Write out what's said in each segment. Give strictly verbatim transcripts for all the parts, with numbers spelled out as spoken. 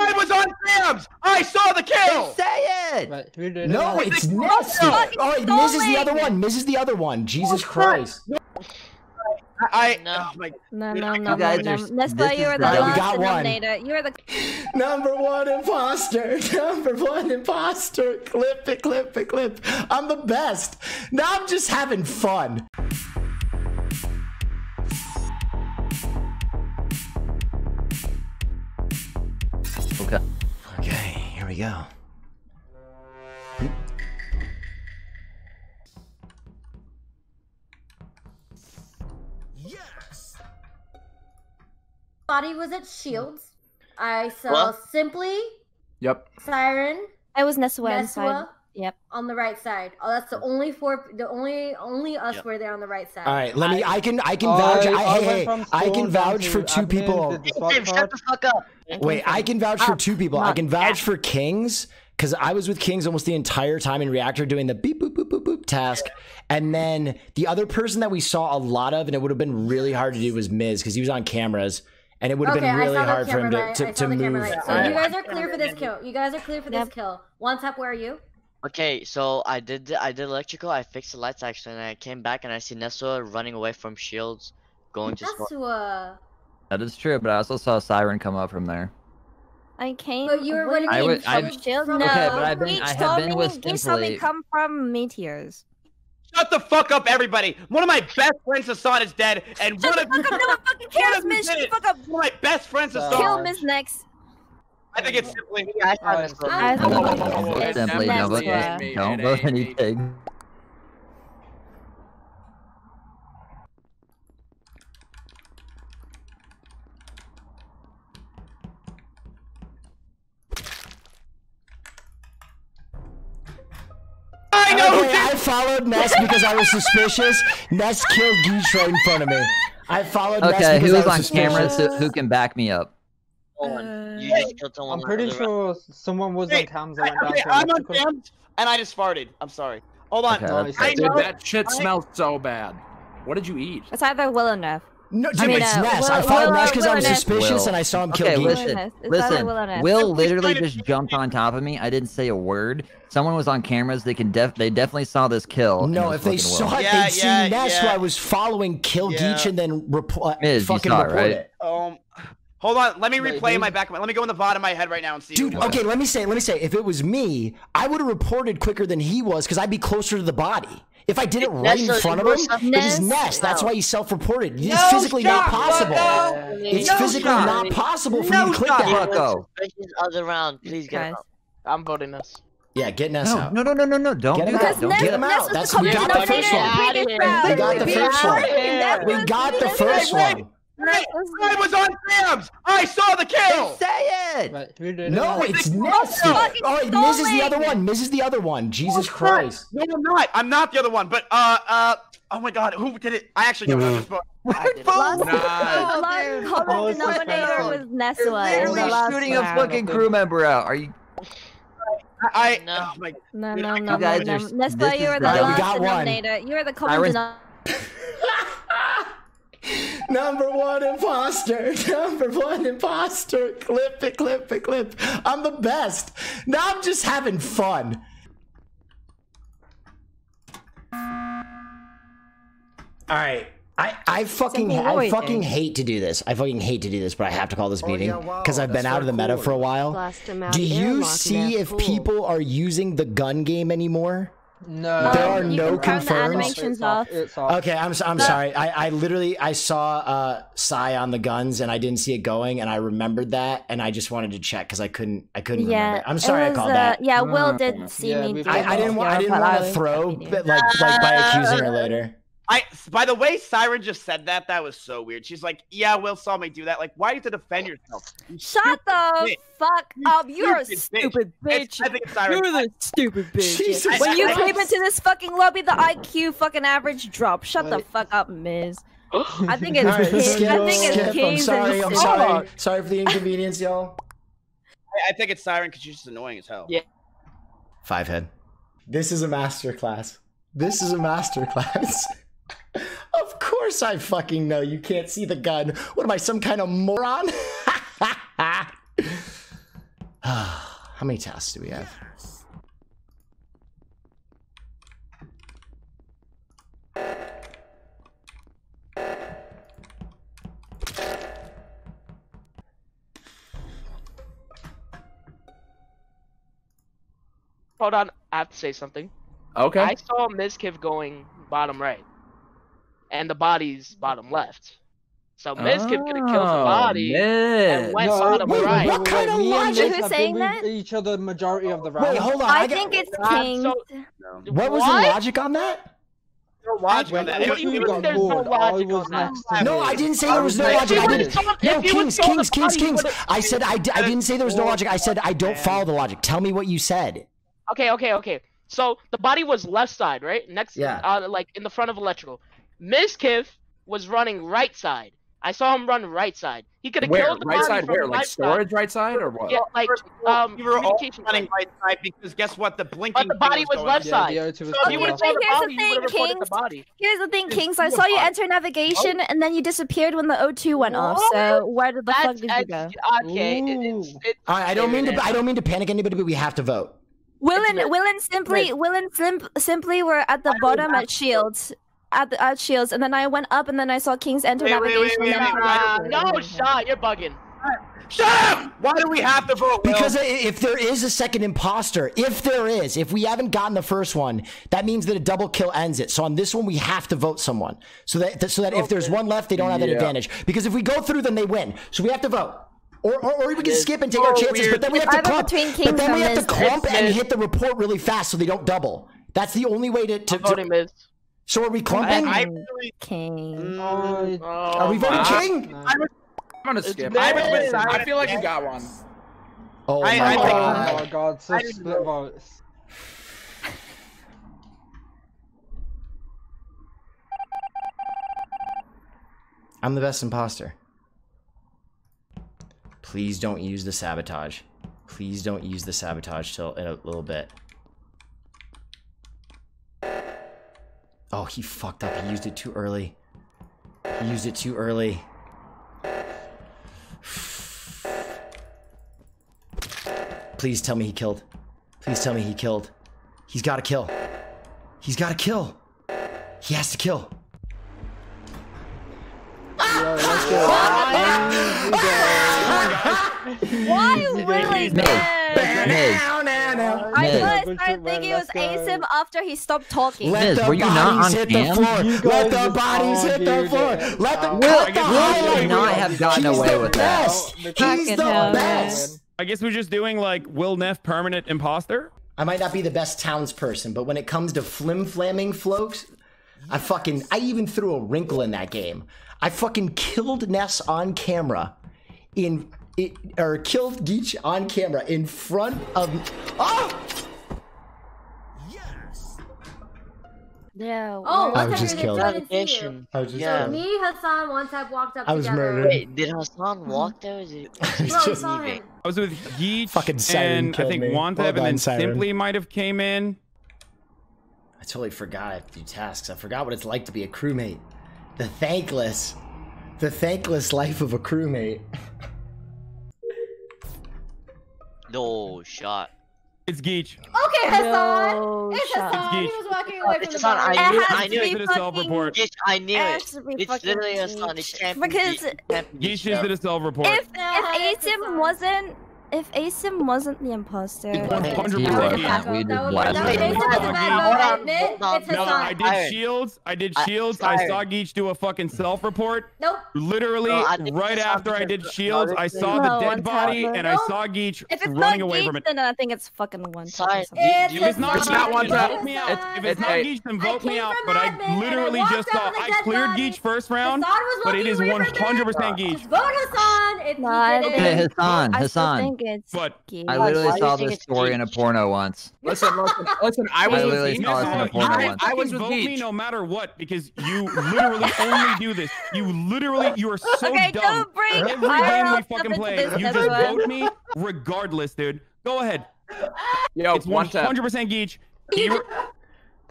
I was on Sam's. I saw the kill. Say it. Right, who did no, it? it's not. Oh, it misses the other one. Misses the other one. Jesus oh, Christ. No. I no. Oh my, no, no, no, no, no. That's why you are the last denominator. You are the number one imposter. Number one imposter. Clip it, clip it, clip. I'm the best. Now I'm just having fun. Okay. Okay. Here we go. Body was at Shields. I saw well, Simply. Yep. Siren. I was Neswa. Neswa. Yep. On the right side. Oh, that's the only four. The only only us yep. were there on the right side. All right. Let I, me. I can. I can vouch. I, I, hey, hey, I can vouch for two people. Shut the fuck up. Wait. I can vouch for two people. I can vouch for Kings because I was with Kings almost the entire time in Reactor doing the beep boop boop boop boop task. And then the other person that we saw a lot of, and it would have been really hard to do, was Miz because he was on cameras. And it would have okay, been really hard for him to, to, to move. So yeah. You guys are clear for this kill. You guys are clear for this yep. kill. One tap, where are you? Okay, so I did I did electrical. I fixed the lights actually, and I came back and I see Neswa running away from Shields, going to Neswa. That is true, but I also saw Siren come up from there. I came. But you were running away from Shields. No, okay, but I've been, I have been with Simply. Come from meteors. Shut the fuck up, everybody! One of my best friends, Hassan, is dead, and Shut one the of fuck you. Up, no one fucking cares, Miz. Shut the fuck up. One of my best friends, Hassan. Kill Miz next. I think it's Simply. I thought it was Simply. Simply. Don't vote anything. Followed Ness because I was suspicious. Ness killed Geach right in front of me. I followed okay, Ness because who was I was on suspicious. Camera, so who can back me up? Uh, you just killed someone. I'm pretty sure someone was hey, on cams. I, I, okay, I'm on cams and I just farted. I'm sorry. Hold on. Okay, I know. Dude, that shit smells so bad. What did you eat? It's either Will or Neff. No, dude, I mean, it's uh, Ness. Will, I followed Will, Ness because I was suspicious Will. and I saw him kill okay, Geach. Listen, listen. Will, Will literally just jumped on top of me. I didn't say a word. Someone was on cameras. They can def they definitely saw this kill. No, if they saw Will. it, yeah, they'd yeah, see Ness yeah. who I was following kill yeah. Geach and then report. Miz, fucking you saw report it, right? it. Um, hold on. Let me replay Wait, in my back. Let me go in the V O D of my head right now and see. Dude, okay. Let me say. Let me say. If it was me, I would have reported quicker than he was because I'd be closer to the body. If I did it right in front of him, it is Ness. That's why he self-reported. It's physically not possible. It's physically not possible for you to click that. Other round, please get out. I'm voting Ness. Yeah, get Ness out. No, no, no, no, no. Don't do that. Don't get him out. That's we got the first one. We got the first one. We got the first one. Right. I was on Sam's. I saw the kill. Say it. Right. No, it? it's not. Oh, it misses the other one. Misses the other one. Jesus oh, Christ. No, I'm not. I'm not the other one. But uh, uh. Oh my God. Who did it? I actually don't know this book. The common denominator was Neswa. Literally shooting a fucking crew member out. Are you? I. No. No, no, no. Neswa, you are the last denominator. You are the common denominator. Number one imposter. Number one imposter. Clip it, clip it, clip. I'm the best. Now I'm just having fun. All right. I, I fucking I fucking hate to do this. I fucking hate to do this, but I have to call this meeting because I've been out of the meta for a while. Do you see if people are using the gun game anymore? No, there are no confirms. Okay, I'm I'm sorry. I I literally I saw uh Sai on the guns and I didn't see it going and I remembered that and I just wanted to check because I couldn't I couldn't yeah, remember. I'm sorry was, I called uh, that. Yeah, Will did see yeah, me. I, I didn't want I didn't want to throw like like by accusing her later. I by the way, Siren just said that. That was so weird. She's like, "Yeah, Will saw me do that. Like, why do you have to defend yourself?" You Shut the bitch. fuck you up! You're a stupid bitch. bitch. I think Siren. You're the stupid bitch. Jesus when you came into this fucking lobby, the I Q fucking average dropped. Shut Wait. the fuck up, Miz. I think it's right, Kings. Skip, I think it's Kings. I'm sorry. I'm sorry. Sorry for the inconvenience, y'all. I, I think it's Siren because she's just annoying as hell. Yeah. Five head. This is a masterclass. This is a masterclass. Of course I fucking know you can't see the gun. What am I, some kind of moron? How many tasks do we have? Hold on, I have to say something. Okay. I saw Mizkif going bottom right, and the body's bottom left. So Mizkif oh, could have killed the body man. and went no, bottom wait, right. What kind of logic? Who's saying that? Each other majority of the round. Wait, hold on. I, I think it's King. So, no. What was what? the logic on that? No logic on that. What do you mean there's no logic on that? No, I didn't say there was no logic. I didn't. No, Kings, Kings, Kings, Kings. I said I didn't say there was no logic. I said I don't follow the logic. Tell me what you said. Okay, okay, okay. So the body was left side, right? Next, yeah. uh, like in the front of electrical. Mizkif was running right side. I saw him run right side. He could have killed the right body side. Where? Like storage side. right side or what? Yeah, like um. You were all running right side because guess what? The blinking. But the body was, was left side. Yeah, so okay, you would have saw the body. You would have reported the body. Here's the thing, Kings. I saw you enter navigation oh. and then you disappeared when the O two went off. So where did the fuck did you go? Okay. It, it's, it's, I don't mean to. I don't mean to panic anybody, but we have to vote. Will and Will and simply Will and Simp simply were at the bottom at shields. At the at shields, and then I went up, and then I saw Kings enter wait, navigation. Wait, wait, wait, wait, uh, no, shot, you're bugging. Shut up! Why do we have to vote? Will? Because if there is a second imposter, if there is, if we haven't gotten the first one, that means that a double kill ends it. So on this one, we have to vote someone, so that so that okay. if there's one left, they don't have that yeah. advantage. Because if we go through, then they win. So we have to vote. Or, or, or we can skip and take so our chances, weird. but then we have to clump. But then we have to clump and it. hit the report really fast so they don't double. That's the only way to. to, to So are we clumping? I, I really... King. Oh, oh, are we voting nah. King? Nah. I'm gonna skip. I, was I feel like you got one. Oh I, my I, god. Oh my god, such split votes. I'm the best imposter. Please don't use the sabotage. Please don't use the sabotage till in a little bit. Oh, he fucked up. He used it too early. He used it too early. Please tell me he killed. Please tell me he killed. He's gotta kill. He's gotta kill. He has to kill. Why really no. Now. I was I think it was Asim after he stopped talking. Let the bodies hit the floor. Let the bodies hit the floor. Let the Will could not have gotten away with that. He's the best. I guess we're just doing like Will Neff permanent imposter. I might not be the best townsperson, but when it comes to flim flamming floats, I fucking I even threw a wrinkle in that game. I fucking killed Ness on camera in. It, or killed Geach on camera in front of. Oh! Yes! No. Oh, I was just killed. I was just yeah. killed. Me, Hassan, one time walked up. I was together. murdered. Wait, did Hassan walk there? Or was it, was it no, just I was with Geach fucking and I think Wantab well and then Siren. Simply might have came in. I totally forgot I have to do tasks. I forgot what it's like to be a crewmate. The thankless. The thankless life of a crewmate. No shot. It's Geach. Okay, Hassan. No it's shot. Hassan. It's he was walking away from Hassan, the I knew, I knew it. It's self-report. I knew it. It's literally Hassan. It's champion. Because Geach is the self-report. If, if Asim wasn't, if Asim wasn't the imposter, one hundred percent. No, I did shields. I did shields. I saw Geach do a fucking self-report. Nope. Literally, right after I did shields, I saw the dead body and I saw Geach running away from it. Then I think it's fucking one time. If it's not Geach, if it's not Geach, then vote me out. But I literally just saw. I cleared Geach first round, but it is one hundred percent Geach. Vote Hassan. It's Hassan. Hassan. But I literally saw this story in a porno once. Listen, listen, listen. I was I literally with saw this in a porno I, once. I, I was vote me no matter what because you literally only do this. You literally, you are so okay, dumb. Don't bring every game we fucking play, you just vote me regardless, dude. Go ahead. Yo, it's one hundred percent Geach.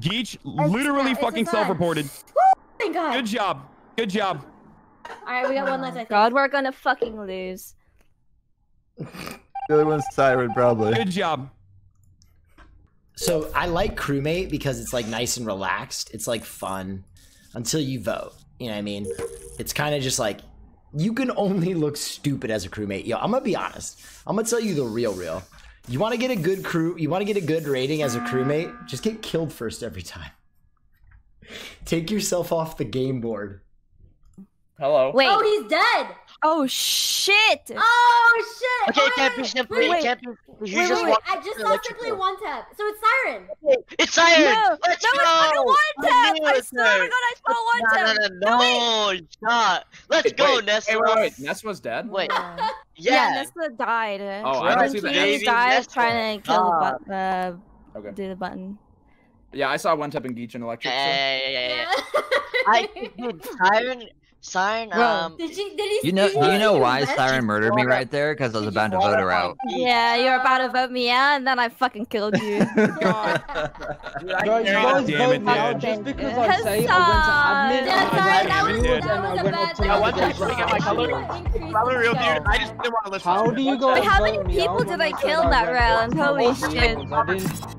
Geach literally it's fucking self-reported. Good job. Good job. All right, we got one left. I think. God, we're gonna fucking lose. The other one's Siren, probably. Good job. So I like crewmate because it's like nice and relaxed. It's like fun until you vote. You know what I mean? It's kind of just like, you can only look stupid as a crewmate. Yo, I'm gonna be honest. I'm gonna tell you the real real. You wanna get a good crew, you wanna get a good rating as a crewmate, just get killed first every time. Take yourself off the game board. Hello. Wait. Oh, he's dead! Oh shit! Oh shit! Okay, can't push him, can't push wait, wait, just wait, I just saw simply one tap. So it's Siren! It's Siren! No, Let's no, go! It's one tap! I, I swear to God, I saw one tap! No, no, no, it's not! Let's go, wait, Nessla! Hey, wait, wait, Nessla's dead? Wait. Yeah, yeah Nessla died. Oh, I don't see that. She died trying to kill uh, the button. Uh, okay. Do the button. Yeah, I saw one tap in Geech and Electric. Yeah, yeah, yeah, yeah. I did Siren... Siren, Bro, um, did you, did he you know, you know why mess? Siren murdered me right there? Because I was about to vote her out. Yeah, you were about to vote me out, and then I fucking killed you. God. Dude, I Bro, you guys vote me out just because I say I went to admin. Yeah, sorry, that was, that that was a bad thing. I wanted to get my color. Color real, dude. I just didn't want to listen to you. How do you guys vote me out? How many people did I kill that round? Holy shit.